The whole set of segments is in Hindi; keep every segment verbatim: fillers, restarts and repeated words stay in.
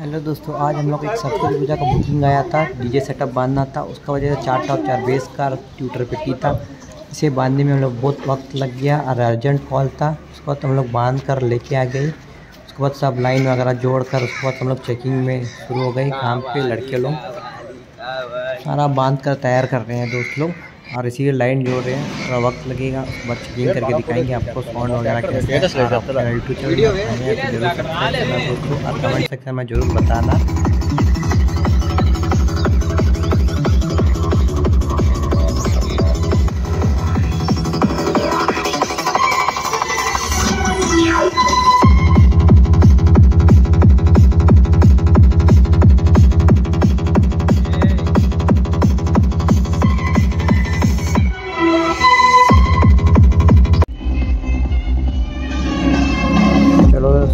हेलो दोस्तों, आज हम लोग एक सरस्वती पूजा का बुकिंग आया था। डीजे सेटअप बांधना था, उसका वजह से चार टॉप चार बेस का ट्यूटर पे की था। इसे बांधने में हम लोग बहुत वक्त लग गया और अर्जेंट कॉल था। उसके बाद हम लोग बांध कर लेके आ गए। उसके बाद सब लाइन वगैरह जोड़ कर उसके बाद हम लोग चेकिंग में शुरू हो गई। काम पर लड़के लोग सारा बांध कर तैयार कर रहे हैं दोस्त लोग, और इसीलिए लाइन जोड़ रहे हैं। थोड़ा वक्त लगेगा, उसके बाद चेकिंग करके दिखाएंगे आपको साउंड वगैरह कैसे। यूट्यूब चैनल जरूर दोस्तों, और कमेंट सेक्शन में जरूर बताना।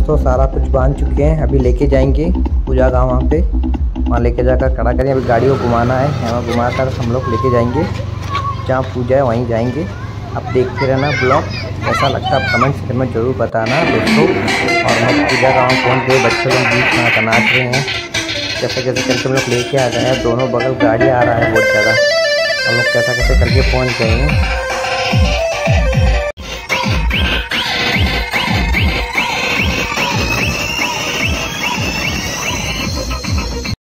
तो सारा कुछ बांध चुके हैं, अभी लेके जाएंगे पूजा गाँव। वहाँ पे वहाँ लेके जाकर खड़ा करें। अभी गाड़ी को घुमाना है, यहाँ घुमा कर हम लोग लेके जाएंगे जहाँ पूजा है वहीं जाएंगे। आप देखते रहना ब्लॉग, कैसा लगता है आप कमेंट सेक्शन में जरूर बताना दोस्तों। और हम पूजा गाँव पहुँच गए, बच्चे लोग बीच नाच नाच रहे हैं। कैसे कैसे करके हम लोग लेके आ गए हैं, दोनों बगल गाड़ी आ रहा है बहुत ज़्यादा। हम लोग कैसा कैसे करके पहुँच गए हैं।